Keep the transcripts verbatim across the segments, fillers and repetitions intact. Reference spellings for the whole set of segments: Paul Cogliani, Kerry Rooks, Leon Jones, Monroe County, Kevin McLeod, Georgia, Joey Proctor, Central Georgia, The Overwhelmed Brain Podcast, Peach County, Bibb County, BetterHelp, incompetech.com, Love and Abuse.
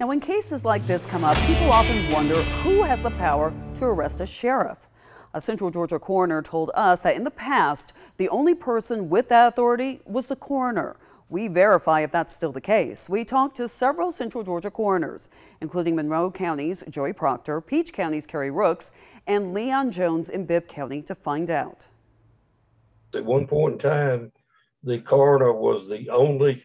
Now, when cases like this come up, people often wonder who has the power to arrest a sheriff. A Central Georgia coroner told us that in the past, the only person with that authority was the coroner. We verify if that's still the case. We talked to several Central Georgia coroners, including Monroe County's Joey Proctor, Peach County's Kerry Rooks, and Leon Jones in Bibb County to find out. At one point in time, the coroner was the only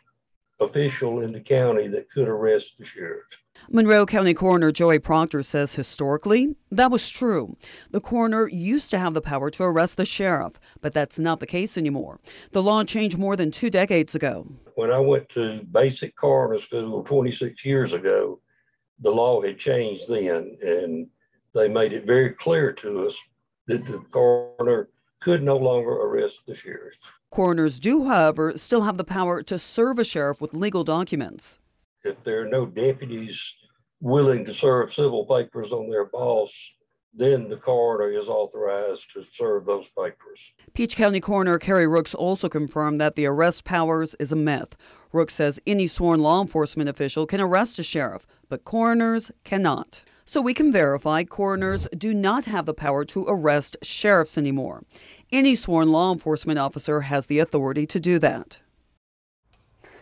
official in the county that could arrest the sheriff. Monroe County Coroner Joey Proctor says historically that was true. The coroner used to have the power to arrest the sheriff, but that's not the case anymore. The law changed more than two decades ago. When I went to basic coroner school twenty-six years ago, the law had changed then, and they made it very clear to us that the coroner could no longer arrest the sheriff. Coroners do, however, still have the power to serve a sheriff with legal documents. If there are no deputies willing to serve civil papers on their boss, then the coroner is authorized to serve those papers. Peach County Coroner Kerry Rooks also confirmed that the arrest powers is a myth. Rooks says any sworn law enforcement official can arrest a sheriff, but coroners cannot. So we can verify coroners do not have the power to arrest sheriffs anymore. Any sworn law enforcement officer has the authority to do that.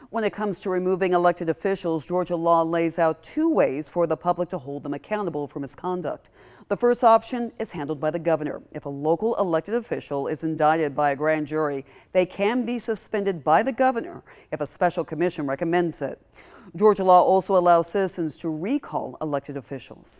When it comes to removing elected officials, Georgia law lays out two ways for the public to hold them accountable for misconduct. The first option is handled by the governor. If a local elected official is indicted by a grand jury, they can be suspended by the governor if a special commission recommends it. Georgia law also allows citizens to recall elected officials.